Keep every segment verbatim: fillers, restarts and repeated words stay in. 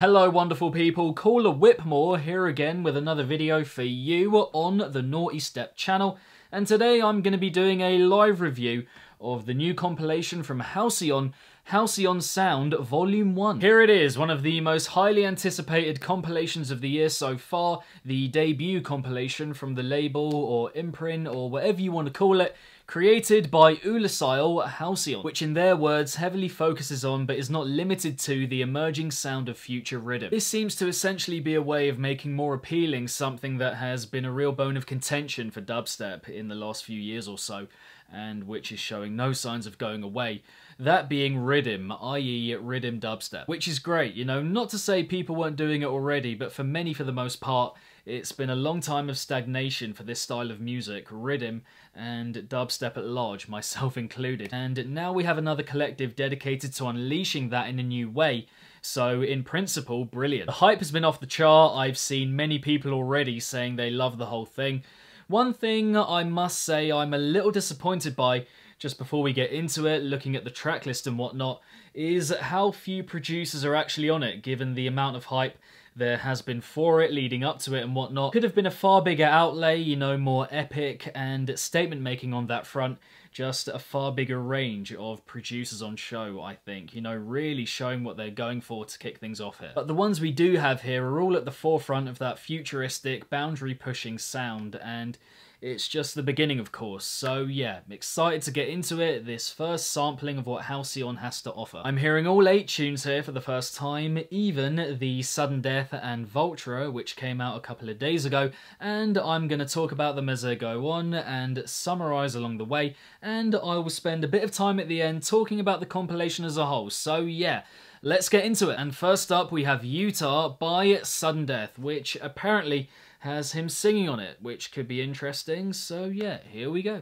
Hello wonderful people, Caller Whipmore here again with another video for you on the Naughty Step channel, and today I'm going to be doing a live review of the new compilation from Halcyon, Halcyon Sound Volume one. Here it is, one of the most highly anticipated compilations of the year so far, the debut compilation from the label or imprint or whatever you want to call it, created by Oolacile Halcyon, which in their words heavily focuses on but is not limited to the emerging sound of future Riddim. This seems to essentially be a way of making more appealing something that has been a real bone of contention for dubstep in the last few years or so, and which is showing no signs of going away, that being Riddim, i e Riddim dubstep, which is great. You know, not to say people weren't doing it already, but for many, for the most part, it's been a long time of stagnation for this style of music, Riddim, and dubstep at large, myself included. And now we have another collective dedicated to unleashing that in a new way, so in principle, brilliant. The hype has been off the chart, I've seen many people already saying they love the whole thing. One thing I must say I'm a little disappointed by, just before we get into it, looking at the track list and whatnot, is how few producers are actually on it, given the amount of hype there has been for it, leading up to it and whatnot. Could have been a far bigger outlay, you know, more epic and statement making on that front. Just a far bigger range of producers on show, I think. You know, really showing what they're going for to kick things off here. But the ones we do have here are all at the forefront of that futuristic, boundary-pushing sound, and it's just the beginning, of course. So yeah, I'm excited to get into it, this first sampling of what Halcyon has to offer. I'm hearing all eight tunes here for the first time, even the Sudden Death and Voltra, which came out a couple of days ago, and I'm going to talk about them as I go on and summarise along the way, and I will spend a bit of time at the end talking about the compilation as a whole. So yeah, let's get into it. And first up we have Utah by Sudden Death, which apparently has him singing on it, which could be interesting, so yeah, here we go.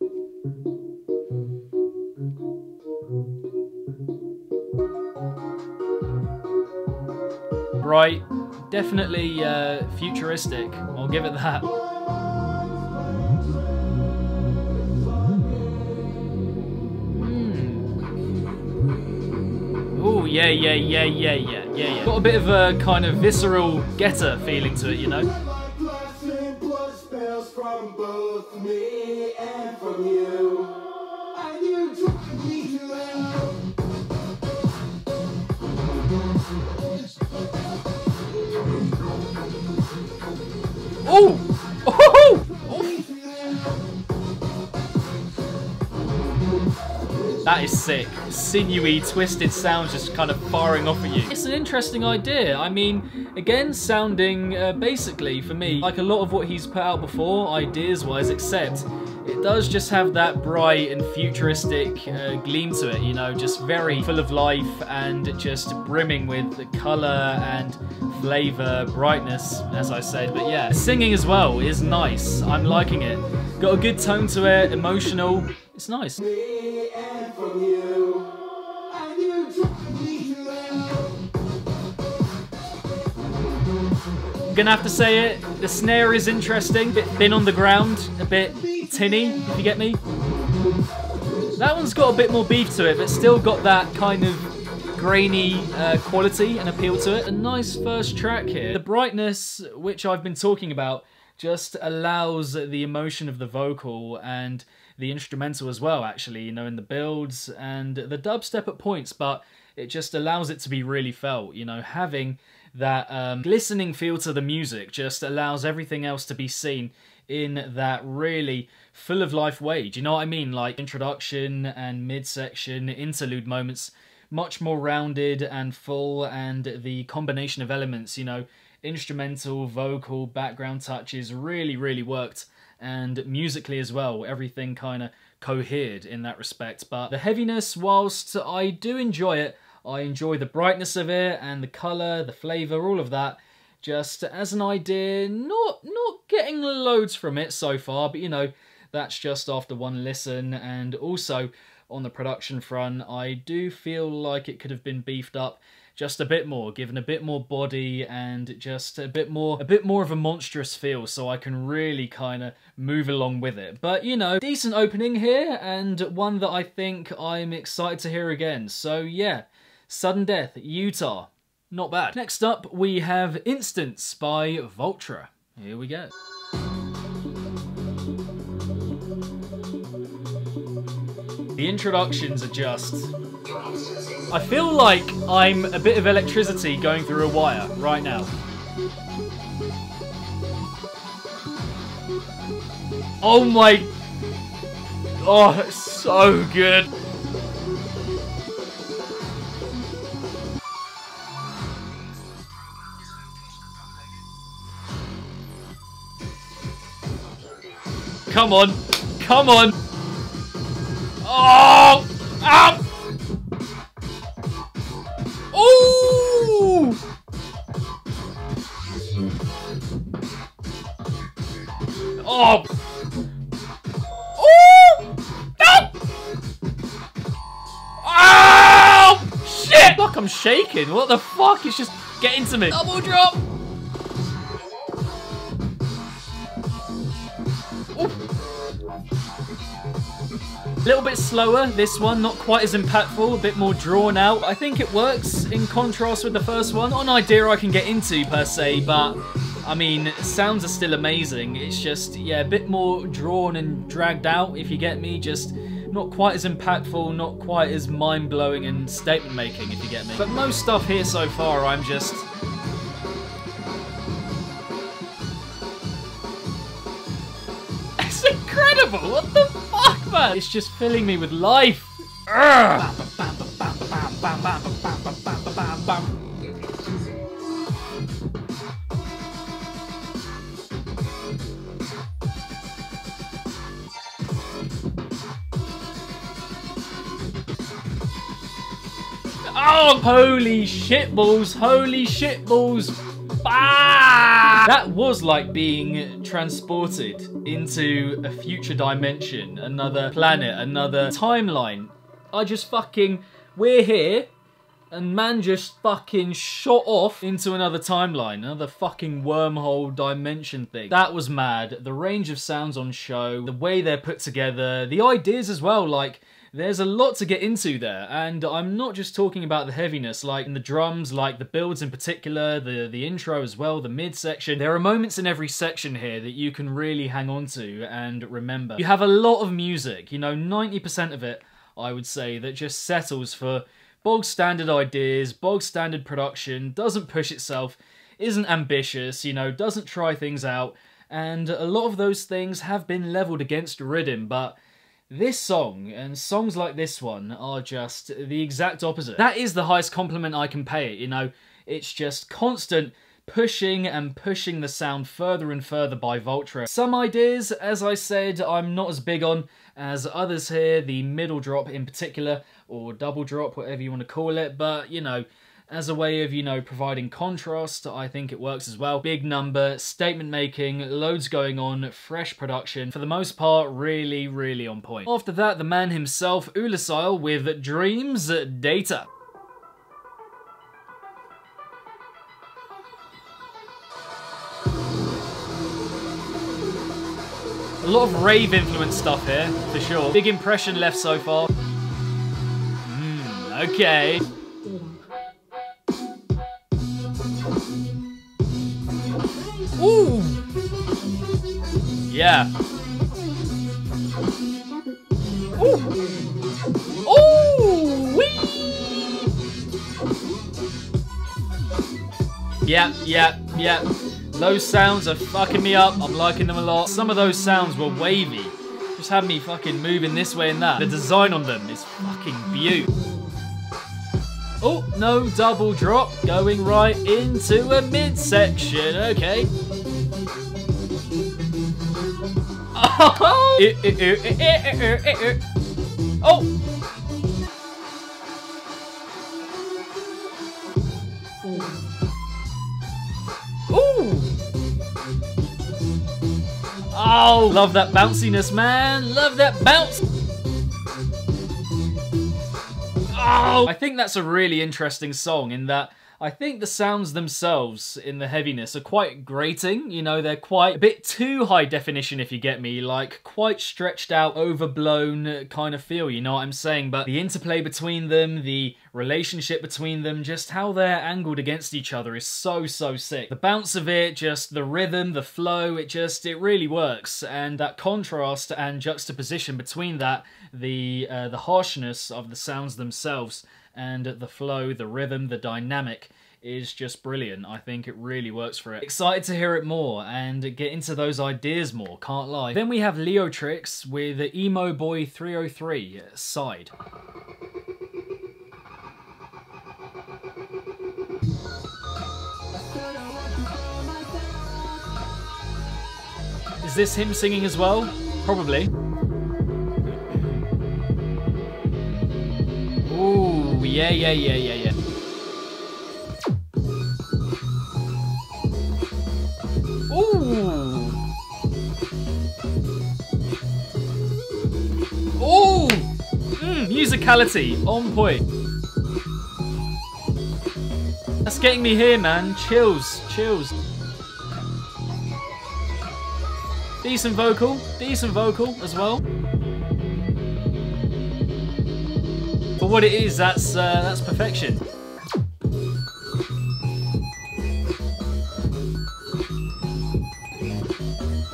Right, definitely uh, futuristic, I'll give it that. Mm. Oh yeah, yeah, yeah, yeah, yeah, yeah, yeah. Got a bit of a kind of visceral getter feeling to it, you know? From both me and from you, and you drive me to hell. Oh! Oh! Oh! That is sick. Sinewy, twisted sounds just kind of firing off at you. It's an interesting idea. I mean, again, sounding uh, basically, for me, like a lot of what he's put out before, ideas-wise, except it does just have that bright and futuristic uh, gleam to it, you know, just very full of life and just brimming with the colour and flavour, brightness, as I said. But yeah, singing as well is nice. I'm liking it. Got a good tone to it, emotional. It's nice. Gonna have to say it, the snare is interesting, a bit thin on the ground, a bit tinny, if you get me. That one's got a bit more beef to it, but still got that kind of grainy uh, quality and appeal to it. A nice first track here. The brightness, which I've been talking about, just allows the emotion of the vocal and the instrumental as well, actually, you know, in the builds and the dubstep at points, but it just allows it to be really felt, you know, having that um, glistening feel to the music just allows everything else to be seen in that really full of life way. Do you know what I mean? Like introduction and midsection, interlude moments, much more rounded and full, and the combination of elements, you know, instrumental, vocal, background touches really, really worked, and musically as well, everything kind of cohered in that respect. But the heaviness, whilst I do enjoy it, I enjoy the brightness of it and the colour, the flavour, all of that. Just as an idea, not not getting loads from it so far, but you know, that's just after one listen. And also on the production front, I do feel like it could have been beefed up just a bit more, given a bit more body and just a bit more a bit more of a monstrous feel, so I can really kind of move along with it. But you know, decent opening here, and one that I think I'm excited to hear again. So yeah. Sudden Death, Utah. Not bad. Next up, we have Instance by Voltra. Here we go. The introductions are just... I feel like I'm a bit of electricity going through a wire right now. Oh my... Oh, it's so good. Come on. Come on. Oh! Ow! Ooh! Oh! Ooh! No! Oh! Shit! Fuck, I'm shaking. What the fuck? It's just getting to me. Double drop! A little bit slower, this one, not quite as impactful, a bit more drawn out. I think it works in contrast with the first one. Not an idea I can get into per se, but I mean, sounds are still amazing. It's just, yeah, a bit more drawn and dragged out, if you get me. Just not quite as impactful, not quite as mind-blowing and statement-making, if you get me. But most stuff here so far, I'm just... It's incredible! What the fuck? It's just filling me with life. Oh, holy shit balls! Holy shit balls! Ah! That was like being transported into a future dimension, another planet, another timeline. I just fucking... We're here, and man just fucking shot off into another timeline, another fucking wormhole dimension thing. That was mad. The range of sounds on show, the way they're put together, the ideas as well, like... There's a lot to get into there, and I'm not just talking about the heaviness, like in the drums, like the builds in particular, the, the intro as well, the mid section. There are moments in every section here that you can really hang on to and remember. You have a lot of music, you know, ninety percent of it, I would say, that just settles for bog standard ideas, bog standard production, doesn't push itself, isn't ambitious, you know, doesn't try things out, and a lot of those things have been leveled against Riddim, but... This song, and songs like this one, are just the exact opposite. That is the highest compliment I can pay it, you know. It's just constant pushing and pushing the sound further and further by Voltra. Some ideas, as I said, I'm not as big on as others here, the middle drop in particular, or double drop, whatever you want to call it, but, you know, as a way of, you know, providing contrast, I think it works as well. Big number, statement making, loads going on, fresh production. For the most part, really, really on point. After that, the man himself, Oolacile, with Dreams Data. A lot of rave influence stuff here, for sure. Big impression left so far. Mm, okay. Ooh! Yeah. Ooh! Ooh! Wee! Yeah, yeah, yeah. Those sounds are fucking me up. I'm liking them a lot. Some of those sounds were wavy. Just had me fucking moving this way and that. The design on them is fucking beautiful. Oh, no double drop, going right into a midsection, okay. Oh! Ew, ew, ew, ew, ew, ew, ew. Oh! Ooh! Oh, love that bounciness, man, love that bounce! Oh, I think that's a really interesting song in that I think the sounds themselves in the heaviness are quite grating, you know, they're quite a bit too high definition if you get me, like quite stretched out, overblown kind of feel, you know what I'm saying? But the interplay between them, the relationship between them, just how they're angled against each other is so, so sick. The bounce of it, just the rhythm, the flow, it just, it really works. And that contrast and juxtaposition between that, the, uh, the harshness of the sounds themselves and the flow, the rhythm, the dynamic is just brilliant. I think it really works for it. Excited to hear it more and get into those ideas more, can't lie. Then we have Leotrix with Emoboy three oh three Side. Is this him singing as well? Probably. Ooh, yeah, yeah, yeah, yeah, yeah. Ooh. Ooh. Mm, musicality on point. That's getting me here, man. Chills, chills. Decent vocal, decent vocal as well. For what it is, that's uh, that's perfection.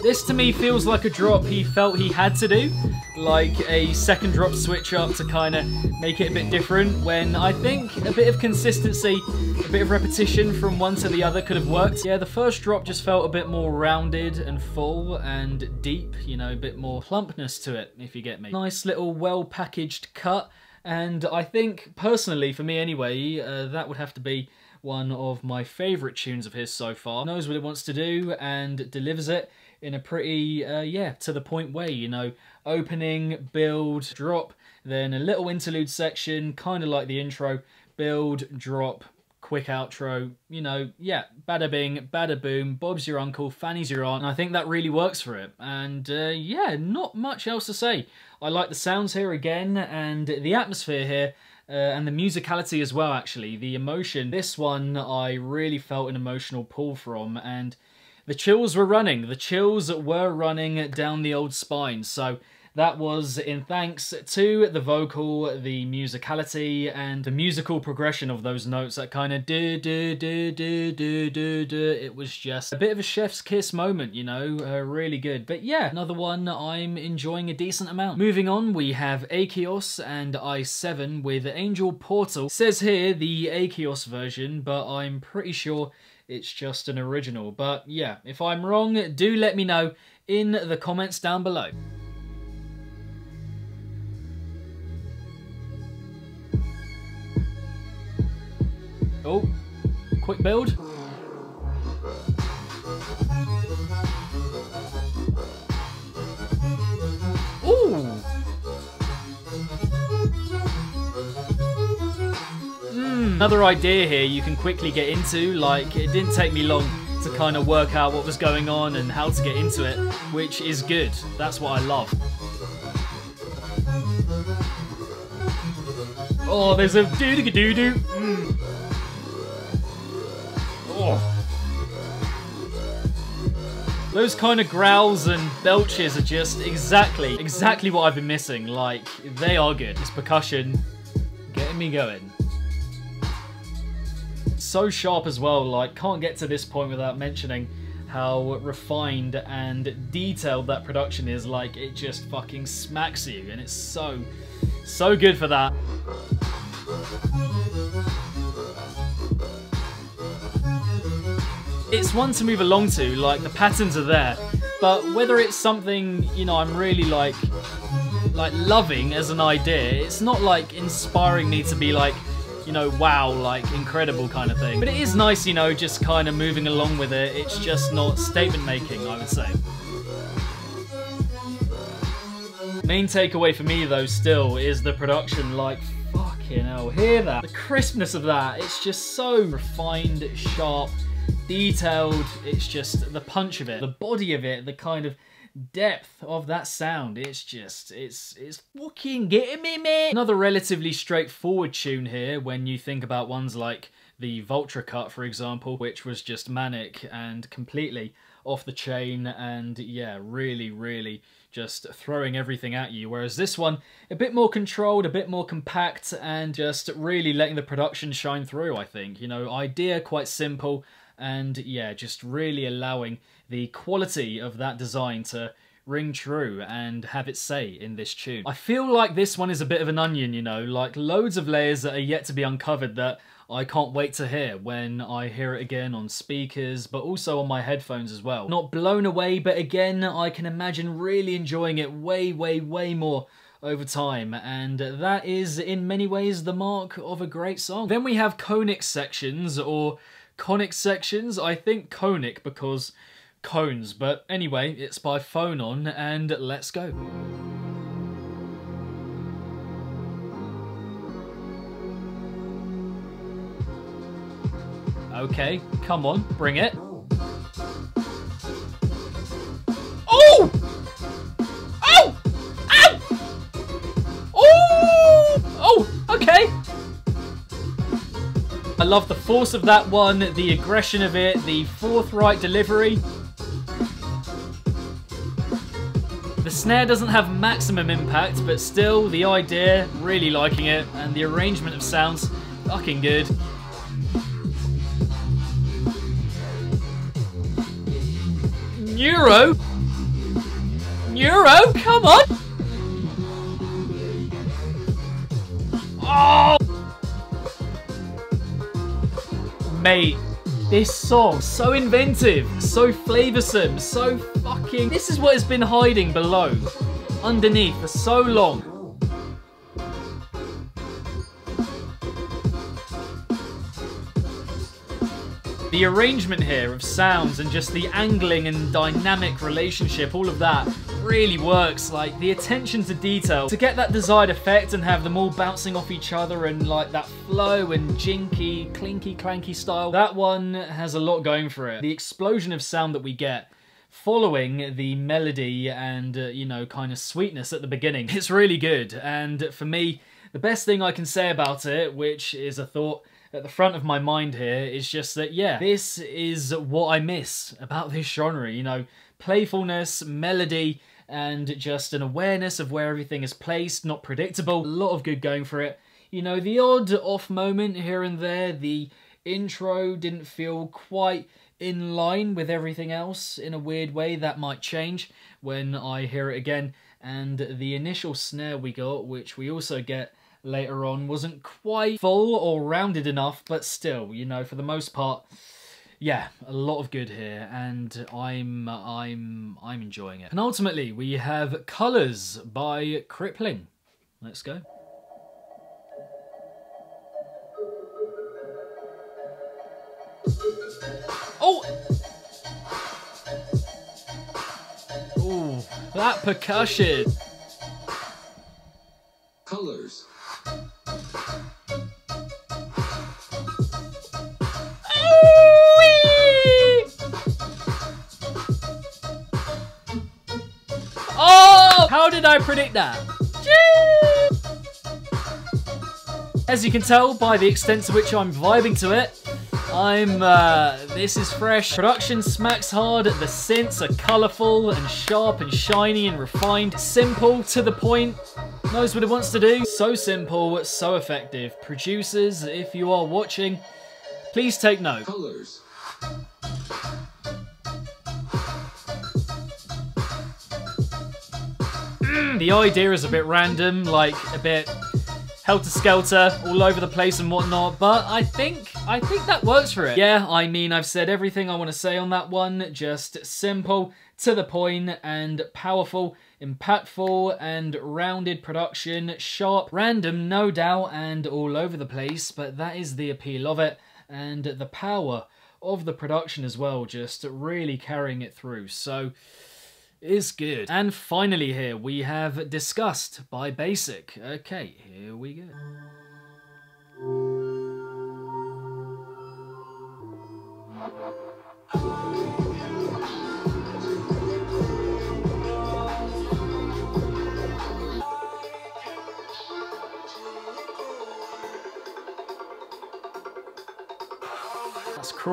This to me feels like a drop he felt he had to do, like a second drop switch up to kind of make it a bit different, when I think a bit of consistency, a bit of repetition from one to the other could have worked. Yeah, the first drop just felt a bit more rounded and full and deep, you know, a bit more plumpness to it, if you get me. Nice little well-packaged cut, and I think, personally, for me anyway, uh, that would have to be one of my favourite tunes of his so far. Knows what it wants to do and delivers it in a pretty, uh, yeah, to the point way, you know. Opening, build, drop, then a little interlude section, kind of like the intro, build, drop, quick outro, you know, yeah, bada bing, bada boom, Bob's your uncle, Fanny's your aunt, and I think that really works for it. And uh, yeah, not much else to say. I like the sounds here again, and the atmosphere here, Uh, and the musicality as well, actually. The emotion. This one I really felt an emotional pull from, and the chills were running. The chills were running down the old spine. So that was in thanks to the vocal, the musicality, and the musical progression of those notes. That kind of do do do do do do do. It was just a bit of a chef's kiss moment, you know. Uh, really good. But yeah, another one I'm enjoying a decent amount. Moving on, we have Akeos and i seven with Angel Portal. It says here the Akeos version, but I'm pretty sure it's just an original. But yeah, if I'm wrong, do let me know in the comments down below. Oh, quick build. Ooh. Mm, another idea here you can quickly get into, like it didn't take me long to kind of work out what was going on and how to get into it, which is good. That's what I love. Oh, there's a doo-doo-doo-doo. Mm. Oh. Those kind of growls and belches are just exactly, exactly what I've been missing. Like, they are good. This percussion getting me going. So sharp as well, like, can't get to this point without mentioning how refined and detailed that production is. Like, it just fucking smacks you, and it's so, so good for that. It's one to move along to, like the patterns are there, but whether it's something, you know, I'm really like, like loving as an idea, it's not like inspiring me to be like, you know, wow, like incredible kind of thing. But it is nice, you know, just kind of moving along with it. It's just not statement making, I would say. Main takeaway for me though still is the production, like, fucking hell, hear that? The crispness of that, it's just so refined, sharp, detailed. It's just the punch of it, the body of it, the kind of depth of that sound. It's just, it's it's fucking getting me, mate. Another relatively straightforward tune here when you think about ones like the Voltra cut, for example, which was just manic and completely off the chain and, yeah, really, really just throwing everything at you. Whereas this one, a bit more controlled, a bit more compact, and just really letting the production shine through, I think. You know, idea quite simple, and, yeah, just really allowing the quality of that design to ring true and have its say in this tune. I feel like this one is a bit of an onion, you know, like loads of layers that are yet to be uncovered that I can't wait to hear when I hear it again on speakers, but also on my headphones as well. Not blown away, but again, I can imagine really enjoying it way, way, way more over time, and that is in many ways the mark of a great song. Then we have Koenig sections, or Koenig sections. I think Koenig because cones, but anyway, it's by Phonon, and let's go. Okay, come on, bring it. Oh! Oh! Ow! Oh! Oh, okay. I love the force of that one, the aggression of it, the forthright delivery. The snare doesn't have maximum impact, but still, the idea, really liking it, and the arrangement of sounds, fucking good. Neuro? Neuro, come on! Oh! Mate, this song, so inventive, so flavoursome, so fucking... This is what has been hiding below, underneath for so long. The arrangement here of sounds and just the angling and dynamic relationship, all of that really works. Like the attention to detail to get that desired effect and have them all bouncing off each other and like that flow and jinky, clinky, clanky style. That one has a lot going for it. The explosion of sound that we get following the melody and, uh, you know, kind of sweetness at the beginning. It's really good. And for me, the best thing I can say about it, which is a thought at the front of my mind here, is just that, yeah, this is what I miss about this genre, you know, playfulness, melody, and just an awareness of where everything is placed, not predictable, a lot of good going for it. You know, the odd off moment here and there, the intro didn't feel quite in line with everything else in a weird way. That might change when I hear it again, and the initial snare we got, which we also get later on, wasn't quite full or rounded enough, but still, you know, for the most part, yeah, a lot of good here, and I'm I'm I'm enjoying it. And ultimately, we have Colors by Cripplingg. Let's go. Oh. Oh, that percussion. Colors. Oh! How did I predict that? As you can tell by the extent to which I'm vibing to it, I'm, uh, this is fresh. Production smacks hard, the synths are colourful and sharp and shiny and refined. Simple, to the point, knows what it wants to do. So simple, so effective. Producers, if you are watching, please take note. Colors. Mm, the idea is a bit random, like a bit helter-skelter, all over the place and whatnot, but I think, I think that works for it. Yeah, I mean, I've said everything I want to say on that one. Just simple, to the point, and powerful, impactful, and rounded production. Sharp, random, no doubt, and all over the place, but that is the appeal of it. And the power of the production as well, just really carrying it through. So, it's good. And finally here, we have Disgust by Basic. Okay, here we go.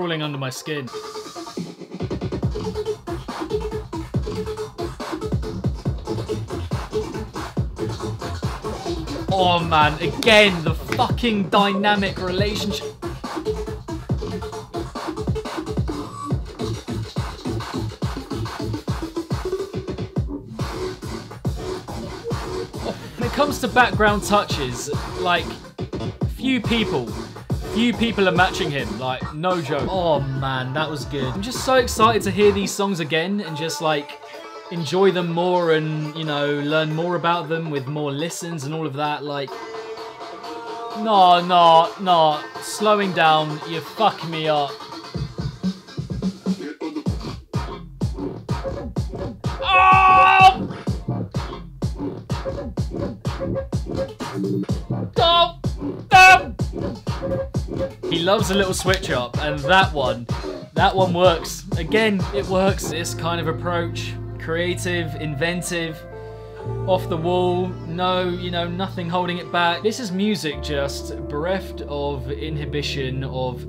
crawling under my skin. Oh man, again, the fucking dynamic relationship. When it comes to background touches, like, few people, few people are matching him, like, no joke. Oh man, that was good. I'm just so excited to hear these songs again and just like, enjoy them more and, you know, learn more about them with more listens and all of that, like... No, no, no, slowing down, you fuck me up. Oh! Oh! Oh! He loves a little switch up, and that one, that one works. Again, it works. This kind of approach. Creative, inventive, off the wall, no, you know, nothing holding it back. This is music just bereft of inhibition, of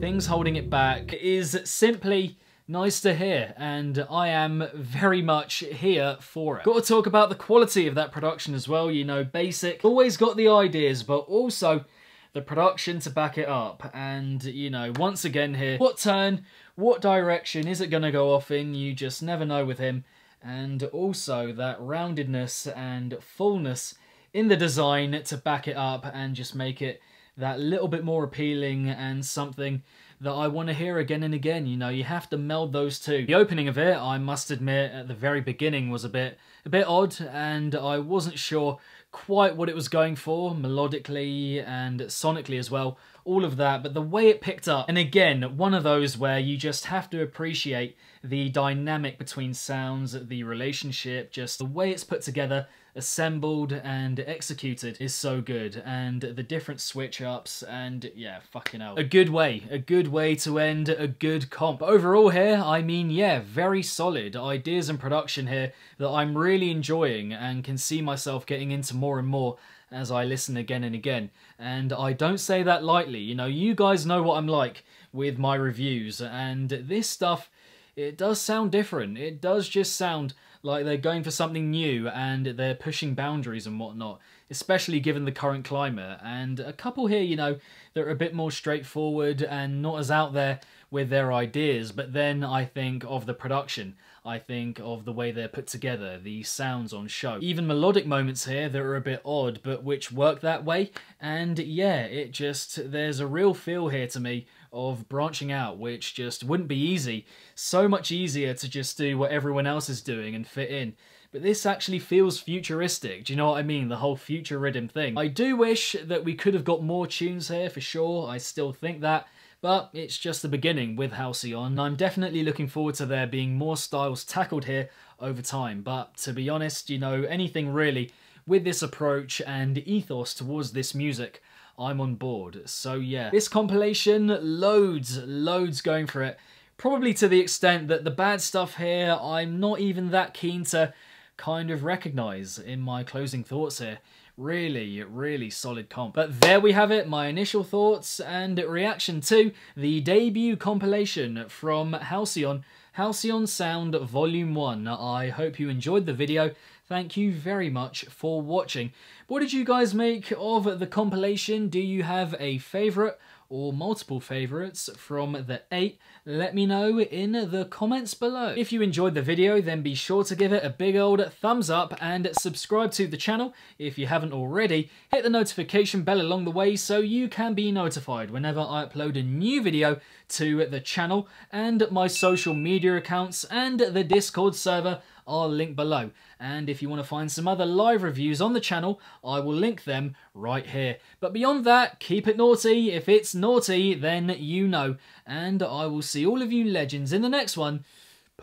things holding it back. It is simply nice to hear, and I am very much here for it. Got to talk about the quality of that production as well, you know, Basic. Always got the ideas, but also the production to back it up. And, you know, once again here, what turn, what direction is it going to go off in? You just never know with him. And also that roundedness and fullness in the design to back it up and just make it that little bit more appealing and something that I want to hear again and again. You know, you have to meld those two. The opening of it, I must admit, at the very beginning was a bit a bit odd, and I wasn't sure quite what it was going for, melodically and sonically as well, all of that, but the way it picked up, and again, one of those where you just have to appreciate the dynamic between sounds, the relationship, just the way it's put together, assembled and executed is so good, and the different switch-ups, and yeah, fucking hell. A good way, a good way to end a good comp. Overall here, I mean, yeah, very solid ideas and production here that I'm really enjoying and can see myself getting into more more and more as I listen again and again. And I don't say that lightly, you know, you guys know what I'm like with my reviews, and this stuff, it does sound different. It does just sound like they're going for something new and they're pushing boundaries and whatnot, especially given the current climate. And a couple here, you know, that are a bit more straightforward and not as out there with their ideas, but then I think of the production, I think of the way they're put together, the sounds on show. Even melodic moments here that are a bit odd, but which work that way, and yeah, it just, there's a real feel here to me of branching out, which just wouldn't be easy. So much easier to just do what everyone else is doing and fit in. But this actually feels futuristic, do you know what I mean? The whole future rhythm thing. I do wish that we could have got more tunes here for sure, I still think that, but it's just the beginning with Halcyon, and I'm definitely looking forward to there being more styles tackled here over time. But to be honest, you know, anything really with this approach and ethos towards this music, I'm on board. So yeah, this compilation, loads, loads going for it. Probably to the extent that the bad stuff here, I'm not even that keen to kind of recognise in my closing thoughts here. Really, really solid comp. But there we have it, my initial thoughts and reaction to the debut compilation from Halcyon, Halcyon Sound Volume one. I hope you enjoyed the video. Thank you very much for watching. What did you guys make of the compilation? Do you have a favourite or multiple favourites from the eight? Let me know in the comments below. If you enjoyed the video, then be sure to give it a big old thumbs up and subscribe to the channel if you haven't already. Hit the notification bell along the way so you can be notified whenever I upload a new video to the channel, and my social media accounts and the Discord server are linked below. And if you want to find some other live reviews on the channel, I will link them right here. But beyond that, keep it naughty. If it's naughty, then you know. And I will see all of you legends in the next one.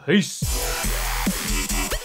Peace.